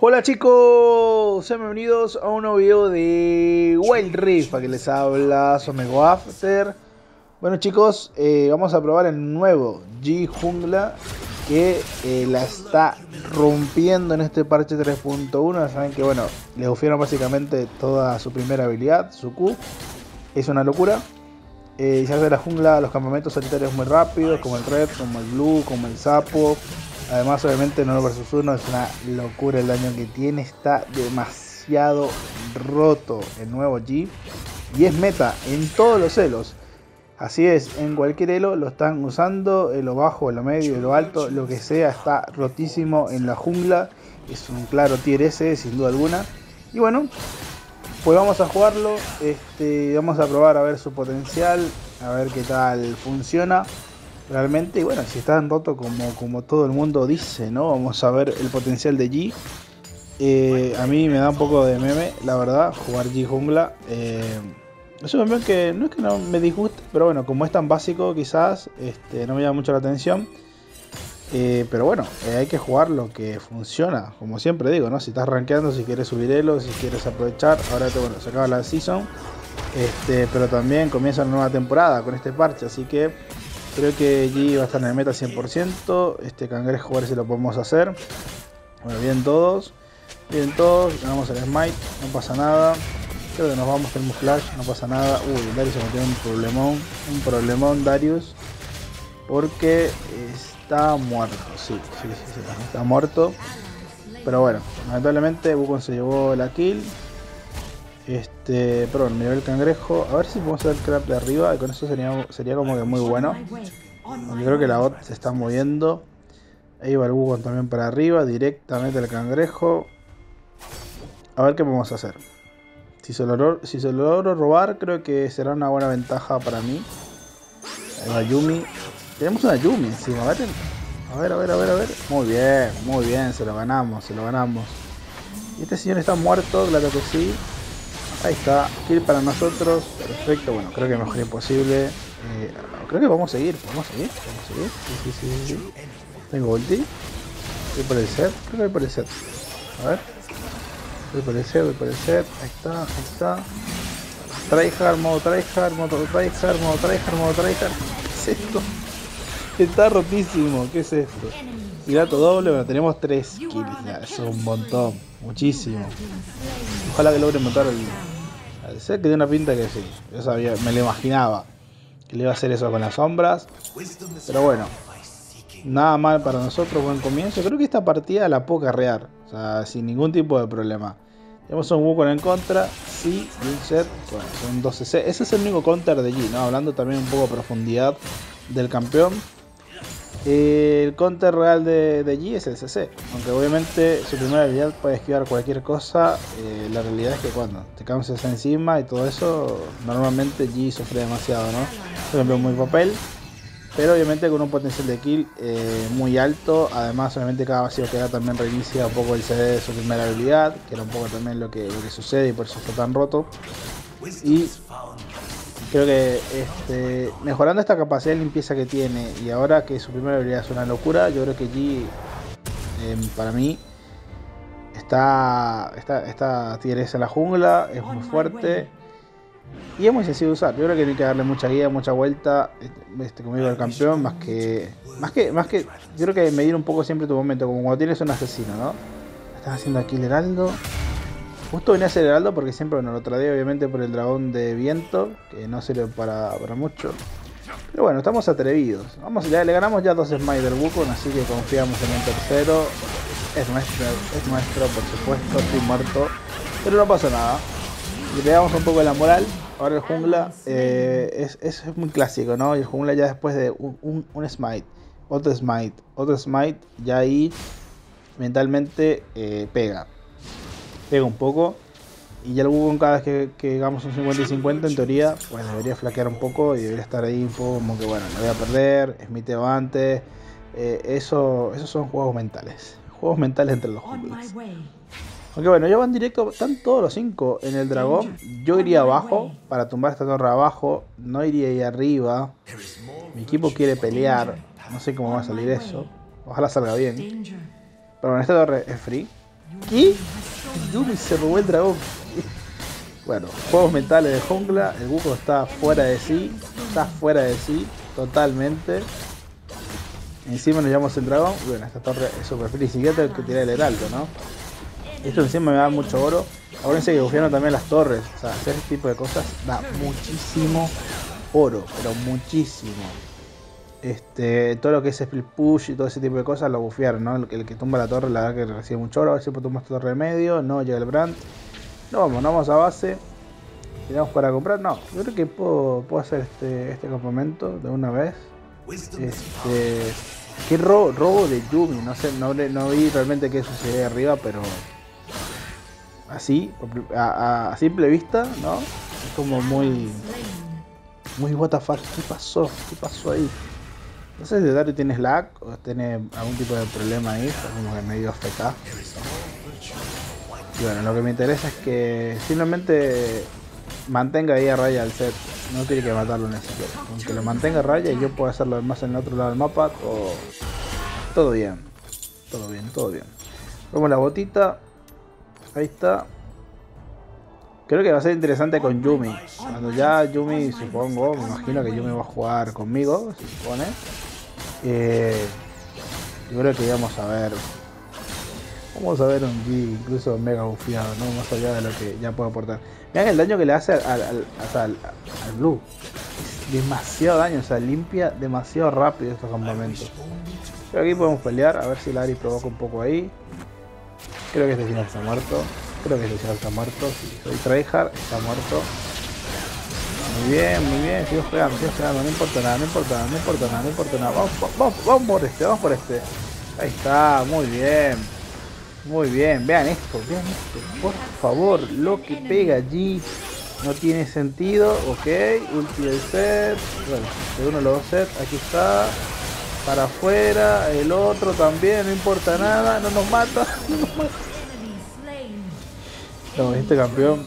Hola chicos, sean bienvenidos a un nuevo video de Wild Rift. Aquí les habla Somego After. Bueno chicos, vamos a probar el nuevo G-Jungla que la está rompiendo en este parche 3.1. Saben que bueno, le bufieron básicamente toda su primera habilidad, su Q. Es una locura. Y se hace la jungla, los campamentos solitarios muy rápidos, como el Red, como el Blue, como el Sapo. Además, obviamente, en 1 vs 1 es una locura el daño que tiene. Está demasiado roto el nuevo G. Y es meta en todos los elos. Así es, en cualquier elo lo están usando. En lo bajo, en lo medio, en lo alto, lo que sea. Está rotísimo en la jungla. Es un claro tier S, sin duda alguna. Y bueno, pues vamos a jugarlo. Vamos a probar a ver su potencial. A ver qué tal funciona. Realmente, bueno, si está roto como todo el mundo dice, ¿no? Vamos a ver el potencial de Yi. A mí me da un poco de meme, la verdad, jugar Yi Jungla. Es un meme que no es que no me disguste, pero bueno, como es tan básico, quizás no me llama mucho la atención. Pero bueno, hay que jugar lo que funciona, como siempre digo, ¿no? Si estás rankeando, si quieres subir elo, si quieres aprovechar. Ahora, bueno, se acaba la season. Pero también comienza una nueva temporada con este parche, así que creo que G va a estar en el meta 100%. Este cangrejo, a ver si lo podemos hacer. Bueno, bien todos. Ganamos el smite, no pasa nada. Creo que nos vamos, tenemos flash, no pasa nada. Uy, Darius se metió en un problemón Darius. Porque está muerto, sí, está muerto. Pero bueno, lamentablemente Wukong se llevó la kill. Pero bueno, me llevé el cangrejo. A ver si podemos hacer el crap de arriba. Y con eso sería como que muy bueno. Yo creo que la bot se está moviendo. Ahí va el Wukong también para arriba. Directamente el cangrejo. A ver qué podemos hacer. Si se lo logro robar, creo que será una buena ventaja para mí. Ahí va Yuumi. Tenemos una Yuumi encima. A ver. Muy bien. Se lo ganamos. Y este señor está muerto, claro que sí. Ahí está, kill para nosotros, perfecto. Bueno, creo que mejor imposible. Creo que vamos a seguir. Sí. Tengo ulti. Voy por el set. A ver. Voy por el set. Ahí está. Tryhard, modo tryhard. ¿Qué es esto? Está rotísimo, ¿qué es esto? Grato doble, bueno, tenemos 3 kills. Ya, es un montón, muchísimo. Ojalá que logre matar al set, que tiene una pinta que sí. Yo sabía, me lo imaginaba que le iba a hacer eso con las sombras. Pero bueno, nada mal para nosotros, buen comienzo. Creo que esta partida la puedo carrear, o sea, sin ningún tipo de problema. Tenemos un Wukong en contra, sí, y un set, bueno, son 12C. Ese es el único counter de G, ¿no? Hablando también un poco a profundidad del campeón. El counter real de G es el CC, aunque obviamente su primera habilidad puede esquivar cualquier cosa. La realidad es que cuando te cansas encima y todo eso, normalmente G sufre demasiado, ¿no? Por ejemplo, muy papel, pero obviamente con un potencial de kill muy alto. Además, obviamente cada vacío que da también reinicia un poco el CD de su primera habilidad, que era un poco también lo que sucede y por eso está tan roto. Y creo que mejorando esta capacidad de limpieza que tiene y ahora que su primera habilidad es una locura, yo creo que G para mí está tier S en la jungla, es muy fuerte y es muy sencillo de usar. Yo creo que no hay que darle mucha guía, mucha vuelta conmigo al campeón, más que yo creo que medir un poco siempre tu momento, como cuando tienes un asesino, ¿no? Estás haciendo aquí el heraldo. Justo venía a ser heraldo porque siempre nos lo tradeé obviamente por el dragón de viento, que no sirve para mucho. Pero bueno, estamos atrevidos. Vamos, ya le ganamos ya 2 smites del Wukong, así que confiamos en un tercero. Es nuestro, por supuesto, estoy muerto. Pero no pasa nada. Le pegamos un poco de la moral. Ahora el jungla es muy clásico, ¿no? Y el jungla ya después de un smite, otro smite, ya ahí mentalmente pega un poco, y ya el Wukong cada vez que hagamos un 50 y 50 en teoría, pues debería flaquear un poco y debería estar ahí un poco como que bueno, lo voy a perder, smiteo antes. Esos son juegos mentales entre los junglas. Aunque bueno, ya van directo, están todos los 5 en el dragón. Yo iría abajo para tumbar esta torre abajo, no iría ahí arriba. Mi equipo quiere pelear, no sé cómo va a salir eso, ojalá salga bien. Pero bueno, esta torre es free. ¿Qué? Yuumi se robó el dragón. Bueno, juegos mentales de jungla. El Wukong está fuera de sí. Está fuera de sí. Totalmente. Encima nos llevamos el dragón. Bueno, esta torre es super feliz. Y ya tengo que tirar el heraldo, ¿no? Esto encima me da mucho oro. Acuérdense que bufiaron también las torres. O sea, hacer este tipo de cosas da muchísimo oro. Pero muchísimo. Todo lo que es split push y todo ese tipo de cosas lo bufiaron, ¿no? El que tumba la torre, la verdad que recibe mucho oro. A ver si puedo tumbar esta torre de medio. No, llega el Brand. No vamos a base. ¿Tenemos para comprar? No, yo creo que puedo hacer este campamento de una vez. Qué robo de Yuumi. No sé, no vi realmente qué sucede arriba, pero así, a simple vista, ¿no? Es como muy... muy what the fuck. ¿Qué pasó? ¿Qué pasó ahí? No sé si Darius tiene lag o tiene algún tipo de problema ahí. Está como que medio afectado. Y bueno, lo que me interesa es que simplemente mantenga ahí a raya al set. No tiene que matarlo ni siquiera. Aunque lo mantenga a raya y yo pueda hacerlo más en el otro lado del mapa, todo bien. Todo bien, todo bien. Vamos la botita. Ahí está. Creo que va a ser interesante con Yuumi. Cuando ya Yuumi, supongo, me imagino que Yuumi va a jugar conmigo, se supone. Yo creo que vamos a ver. Vamos a ver un G incluso mega bufiado, ¿no? Más allá de lo que ya puedo aportar. Vean el daño que le hace al Blue. Es demasiado daño, o sea, limpia demasiado rápido estos campamentos. Pero aquí podemos pelear, a ver si la Ari provoca un poco ahí. Creo que este final está muerto. Creo que este final está muerto. Si soy tryhard, está muerto. Muy bien, sigo jugando, no importa nada, no importa nada, no importa nada, no importa nada. Vamos por este, vamos por este. Ahí está, muy bien. Muy bien, vean esto, por favor, lo que pega allí no tiene sentido, ok, ulti del set, bueno, de uno de los dos sets, aquí está, para afuera, el otro también, no importa nada, no nos mata, no nos mata. No, este campeón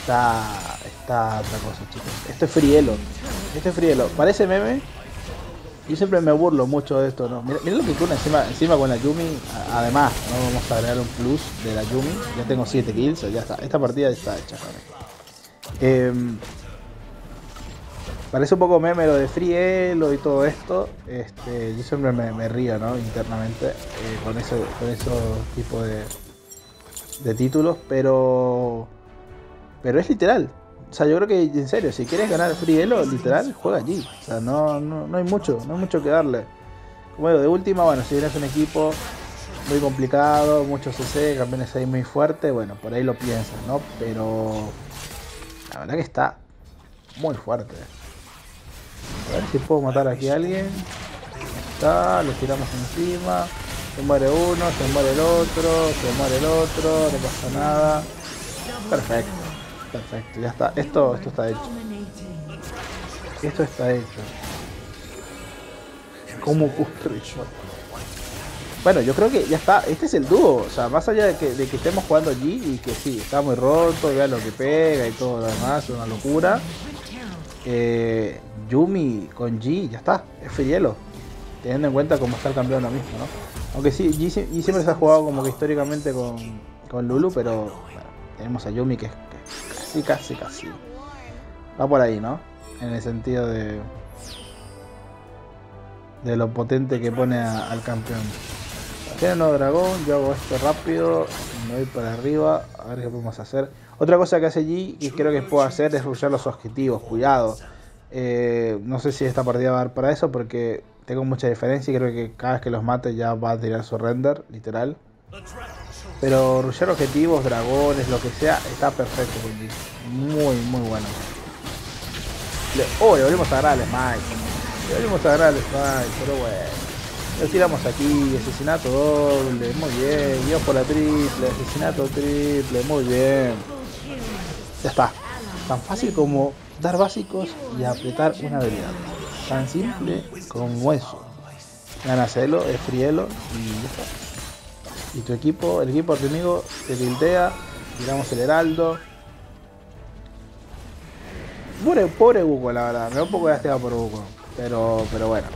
está otra cosa, chicos, esto es frielo, parece meme. Yo siempre me burlo mucho de esto, ¿no? Mirá lo que ocurre encima con la Yuumi. Además, ¿no? Vamos a agregar un plus de la Yuumi. Ya tengo 7 kills, ya está. Esta partida está hecha, parece un poco meme lo de Frielo y todo esto. Yo siempre me río, ¿no? Internamente con esos tipos de títulos. Pero es literal. O sea, yo creo que, en serio, si quieres ganar Frielo, literal, juega allí. O sea, no hay mucho que darle. Como digo, de última, bueno, si eres un equipo muy complicado, mucho CC, campeones ahí muy fuerte, bueno, por ahí lo piensas, ¿no? Pero la verdad que está muy fuerte. A ver si puedo matar aquí a alguien. Ahí está, lo tiramos encima. Se muere uno, se muere el otro, no pasa nada. Perfecto. Perfecto, ya está. Esto está hecho. Esto está hecho. ¿Cómo ocurre? Bueno, yo creo que ya está. Este es el dúo. O sea, más allá de que estemos jugando allí y que sí, está muy roto, vean lo que pega y todo lo demás, es una locura. Yuumi con G, ya está. Es Frielo. Teniendo en cuenta cómo está el campeón lo mismo, ¿no? Aunque sí, G siempre se ha jugado como que históricamente con Lulu, pero bueno, tenemos a Yuumi que es casi va por ahí, ¿no? En el sentido de lo potente que pone al campeón. Tiene un dragón, yo hago esto rápido, me voy para arriba, a ver qué podemos hacer. Otra cosa que hace G y creo que puedo hacer es rushear los objetivos, cuidado. No sé si esta partida va a dar para eso porque tengo mucha diferencia y creo que cada vez que los mate ya va a tirar su render, literal. Pero rushear objetivos, dragones, lo que sea, está perfecto. Muy bueno. Le volvemos a agarrar al Smite. Pero bueno. Lo tiramos aquí, asesinato doble, muy bien. Dios por la triple, asesinato triple, muy bien. Ya está. Tan fácil como dar básicos y apretar una habilidad. Tan simple como eso. Ganacelo, es Frielo y ya está. Y tu equipo, el equipo enemigo, te tiltea, tiramos el heraldo. Pobre Wukong, la verdad, me da un poco de lástima por Wukong. Pero bueno,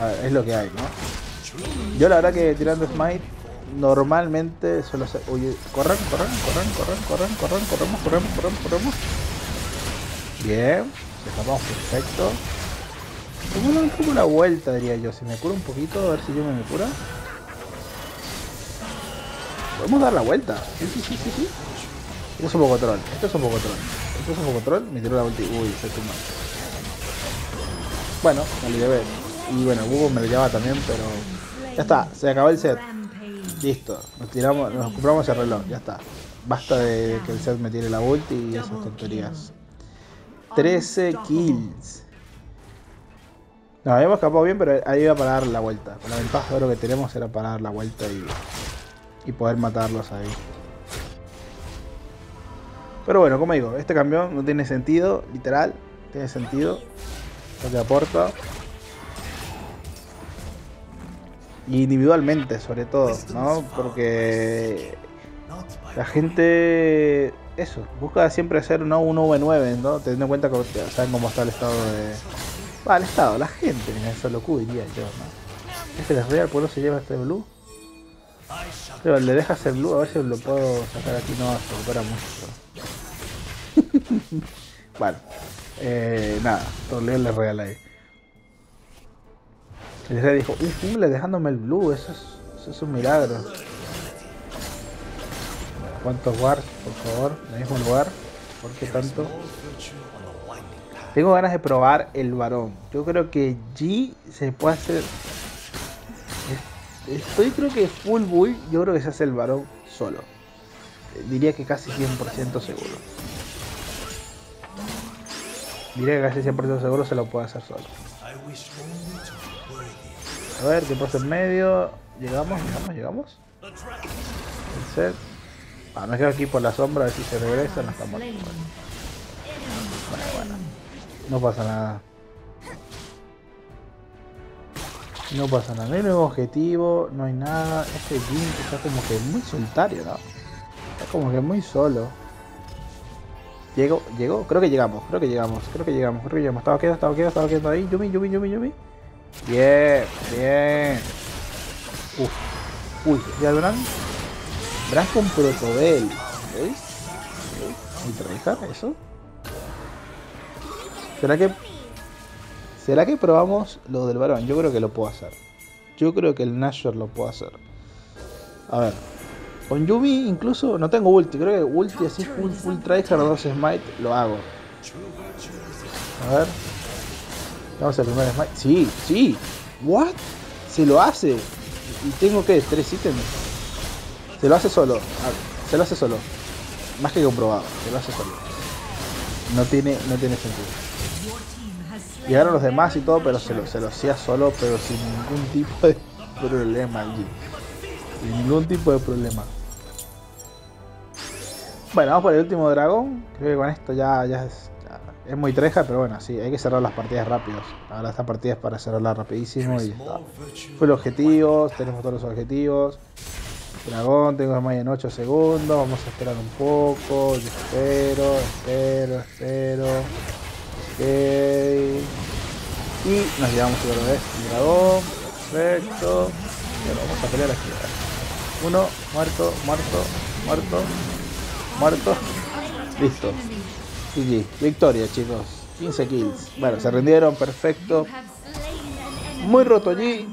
a ver, es lo que hay, ¿no? Yo la verdad que tirando Smite Normalmente suelo hacer... Oye, corramos. Bien, escapamos perfecto. Tengo como una vuelta, diría yo. Si me curo un poquito, a ver si yo me cura. Podemos dar la vuelta. Sí. Esto es un poco troll. Me tiró la vuelta y... Uy, se tumba. Bueno, me lo llevé. Y bueno, Google me lo llevaba también, pero... Ya está, se acabó el set. Listo, nos compramos el reloj, ya está. Basta de que el set me tire la ulti y esas tonterías. 13 kills. Nos habíamos escapado bien, pero ahí iba para dar la vuelta. Con la ventaja de oro que tenemos era para dar la vuelta y poder matarlos ahí. Pero bueno, como digo, este campeón no tiene sentido, literal. Tiene sentido lo que aporta. Individualmente, sobre todo, ¿no? Porque la gente, eso, busca siempre hacer una 1v9, ¿no? Teniendo en cuenta que saben cómo está el estado de... Va, el estado, la gente, en eso lo diría yo, ¿no? Este es real, ¿por qué se lleva este blue? Pero le deja hacer blue, a ver si lo puedo sacar aquí, no, se recupera mucho. Bueno, nada, trolearle real ahí. El rey dijo, uy, jungla dejándome el blue, eso es un milagro. ¿Cuántos wards, por favor? En el mismo lugar. ¿Por qué tanto? Tengo ganas de probar el varón. Yo creo que G se puede hacer... Estoy creo que full bull, yo creo que se hace el varón solo. Diría que casi 100% seguro. Diría que casi 100% seguro se lo puede hacer solo. A ver, tiempo en medio. Llegamos. El set. Ah, me quedo aquí por la sombra a ver si se regresa. No está muerto. Bueno. No pasa nada. No hay nuevo objetivo, no hay nada. Este Jin está como que muy solitario, ¿no? Está como que muy solo. ¿Llegó? Creo que llegamos. Estaba quedando ahí. Yuumi. Bien. Uy, ya Brand con protobel. ¿Veis? ¿Ultradejar eso? ¿Será que probamos lo del varón? Yo creo que lo puedo hacer. Yo creo que el Nashor lo puedo hacer. A ver. Con Yuumi incluso no tengo ulti. Creo que ulti así full tryhard 2 smite lo hago. A ver. Vamos al primer smite. Sí. What? Se lo hace. Y tengo que 3 ítems. Se lo hace solo. Más que comprobado. Se lo hace solo. No tiene sentido. Llegaron los demás y todo, pero se lo hacía solo, pero sin ningún tipo de problema allí. Bueno, vamos por el último dragón. Creo que con esto ya es. Es muy treja, pero bueno, sí, hay que cerrar las partidas rápidos. Ahora esta partida es para cerrarla rapidísimo y está. Fue el objetivo, tenemos todos los objetivos. Dragón, tengo el mayo en 8 segundos, vamos a esperar un poco. Yo espero. Ok. Y nos llevamos otra vez el dragón. Perfecto. Pero vamos a pelear aquí. Uno, muerto. Listo. GG, victoria chicos, 15 kills, bueno, se rindieron, perfecto, muy roto allí,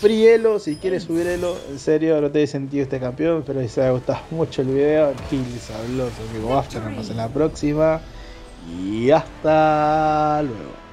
free elo, si quieres subir elo, en serio, no te he sentido este campeón, espero que se haya gustado mucho el video, kills habló, Somego After, nos vemos en la próxima, y hasta luego.